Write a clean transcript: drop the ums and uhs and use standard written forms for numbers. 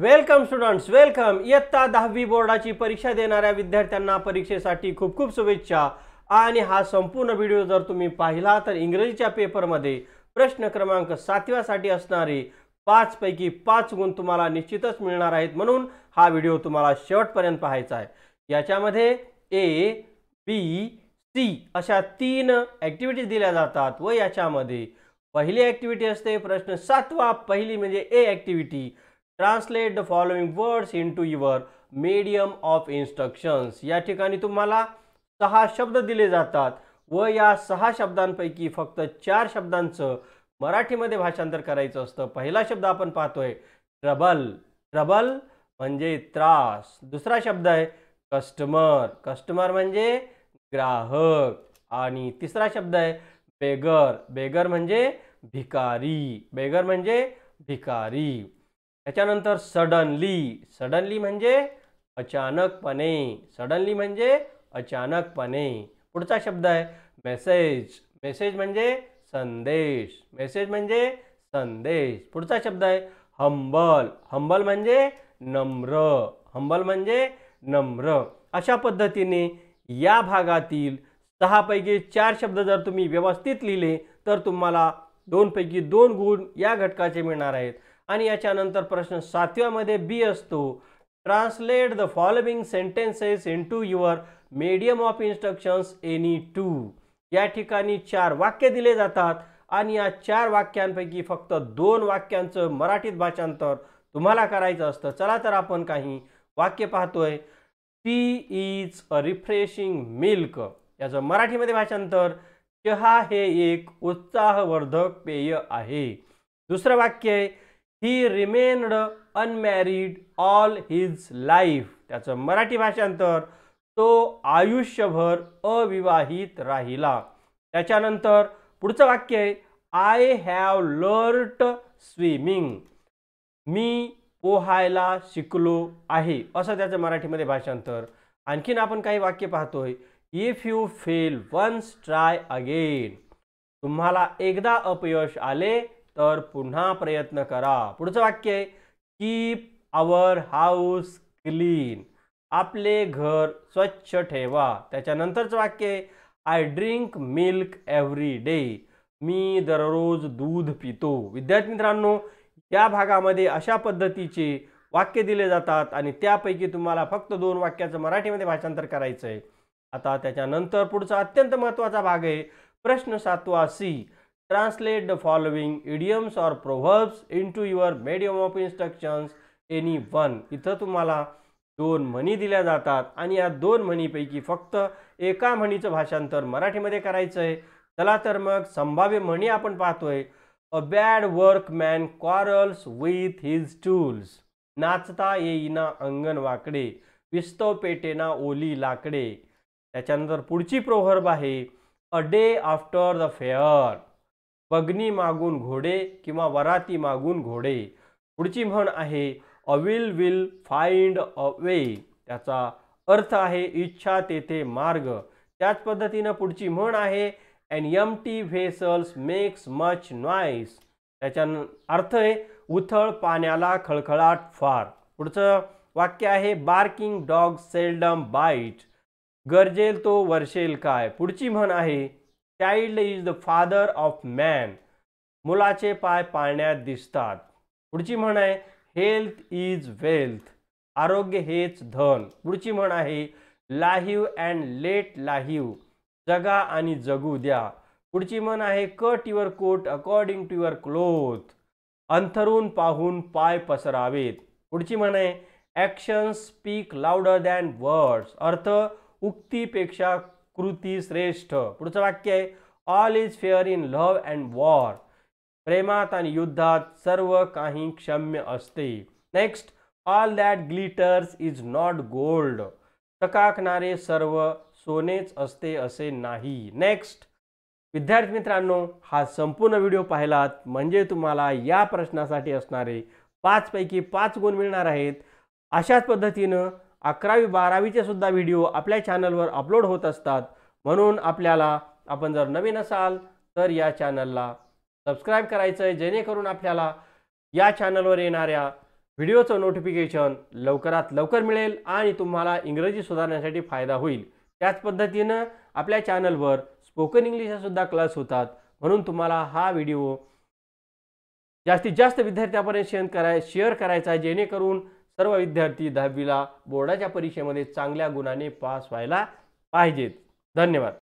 Welcome students, welcome. इयत्ता दहावी बोर्डाची परीक्षा देणाऱ्या विद्यार्थ्यांना परीक्षेसाठी खूप खूप शुभेच्छा. आणि हा संपूर्ण व्हिडिओ जर तुम्ही पाहिला तर इंग्रजीच्या पेपरमध्ये प्रश्न क्रमांक 7व्या साठी असणारे 5 पैकी 5 गुण तुम्हाला निश्चितच मिळणार आहेत. म्हणून हा व्हिडिओ तुम्हाला शेवटपर्यंत पाहायचा आहे. याच्यामध्ये ए, बी, सी अशा 3 ॲक्टिव्हिटीज दिल्या जातात व याच्यामध्ये पहिली ॲक्टिव्हिटी असते प्रश्न 7वा. पहिली म्हणजे A activity, translate the following words into your medium of instructions. या ठिकाणी तुम्हाला 6 शब्द दिले जातात व या 6 शब्दांपैकी फक्त 4 शब्दांचं मराठीमध्ये भाषांतर करायचं असतं. पहिला शब्द आपण पाहतोय ट्रबल. ट्रबल म्हणजे त्रास. दुसरा शब्द आहे कस्टमर. कस्टमर म्हणजे ग्राहक. आणि तिसरा शब्द आहे बेगर. बेगर म्हणजे भिकारी. बेगर म्हणजे भिकारी. त्याच्यानंतर सडनली. सडनली म्हणजे अचानकपणे. सडनली म्हणजे अचानकपणे. पुढचा शब्द आहे मेसेज. मेसेज म्हणजे संदेश. मेसेज म्हणजे संदेश. पुढचा शब्द आहे हंबल. हंबल म्हणजे नम्र. हंबल म्हणजे नम्र. अशा पद्धतीने या भागातील 6 पैकी 4 शब्द जर तुम्ही व्यवस्थित लिहिले तर तुम्हाला 2 पैकी 2 गुण या घटकाचे मिळणार आहेत. आणि याच्यानंतर प्रश्न 7व्या मध्ये बी असतो, translate the following sentences into your medium of instructions any two. या ठिकाणी 4 वाक्य दिले जातात आणि या 4 वाक्यांपैकी फक्त 2 वाक्यांचं मराठीत भाषांतर तुम्हाला करायचं असतं. चला तर आपण काही वाक्य पाहतोय. Tea is a refreshing milk. याचं मराठीमध्ये भाषांतर, चहा हे एक उत्साहवर्धक पेय आहे. दुसरं वाक्य आहे he remained unmarried all his life. त्याचं मराठी भाषांतर, तो आयुष्यभर अविवाहित राहिला. त्याच्यानंतर पुढचं वाक्य आहे आय हॅव लर्न्ड स्विमिंग. मी पोहायला शिकलो आहे, असं त्याचं मराठीमध्ये भाषांतर. आणखीन आपण काही वाक्य पाहतोय if you fail once try again. तुम्हाला एकदा अपयश आले तर पुन्हा प्रयत्न करा. पुढचं वाक्य आहे कीप आवर हाऊस क्लीन. आपले घर स्वच्छ ठेवा. त्याच्यानंतरचं वाक्य आहे I drink milk every day. मी दररोज दूध पितो. विद्यार्थी मित्रांनो, या भागामध्ये अशा पद्धतीचे वाक्य दिले जातात आणि त्यापैकी तुम्हाला फक्त 2 वाक्याचं मराठीमध्ये भाषांतर करायचं आहे. आता त्याच्यानंतर पुढचा अत्यंत महत्त्वाचा भाग आहे प्रश्न 7वा C, translate the following idioms or proverbs into your medium of instructions any one. इथं तुम्हाला 2 म्हणी दिल्या जातात आणि या 2 म्हणीपैकी फक्त एका म्हणीचं भाषांतर मराठीमध्ये करायचं आहे. चला तर मग संभाव्य म्हणी आपण पाहतोय a bad workman quarrels with his tools. नाचता येईना अंगण वाकडे, विस्तव पेटेना ओली लाकडे. त्याच्यानंतर पुढची प्रोव्हर्ब आहे a day after the fair. बगनी मागून घोडे किंवा वराती मागून घोडे. पुढची म्हण आहे a will will find a way. त्याचा अर्थ आहे इच्छा तेथे मार्ग. त्याच पद्धतीनं पुढची म्हण आहे and empty vessels makes much noise. त्याचा अर्थ आहे उथळ पाण्याला खळखळाट फार. पुढचं वाक्य आहे बार्किंग डॉग सेल्डम बाईट. गरजेल तो वर्षेल काय. पुढची म्हण आहे child is the father of man. मुलाचे पाय पाळण्यात दिसतात. पुढची म्हण आहे हेल्थ इज वेल्थ. आरोग्य हेच धन. पुढची म्हण आहे लाहीव अँड लेट लाहीव. जगा आणि जगू द्या. पुढची म्हण आहे cut your coat according to your cloth. अंथरून पाहून पाय पसरावेत. पुढची म्हण आहे actions speak louder than words. अर्थ उक्तीपेक्षा कृती श्रेष्ठ. पुढचं वाक्य आहे all is fair in love and war. प्रेमात आणि युद्धात सर्व काही क्षम्य असते. Next all that glitters is not gold. चकाकणारे सर्व सोनेच असते असे नाही. नेक्स्ट विद्यार्थी मित्रांनो, हा संपूर्ण व्हिडिओ पाहिलात म्हणजे तुम्हाला या प्रश्नासाठी असणारे 5 पैकी 5 गुण मिळणार आहेत. अशाच पद्धतीनं 11वी 12वीचे सुद्धा व्हिडिओ आपल्या चॅनलवर अपलोड होत असतात. म्हणून आपण जर नवीन असाल तर या चॅनलला सबस्क्राईब करायचं आहे, जेणेकरून आपल्याला या चॅनलवर येणाऱ्या व्हिडिओचं नोटिफिकेशन लवकरात लवकर मिळेल आणि तुम्हाला इंग्रजी सुधारण्यासाठी फायदा होईल। त्याच पद्धतीने आपल्या चॅनलवर स्पोकन इंग्लिशचा सुद्धा क्लास होतात, म्हणून तुम्हाला हा व्हिडिओ जास्तीत जास्त विद्यार्थ्यांपर्यंत शेअर करायचा आहे, जेणेकरून सर्व विद्यार्थी 10वीला बोर्डाच्या परीक्षेमध्ये चांगल्या गुणांनी पास व्हायला पाहिजेत। धन्यवाद।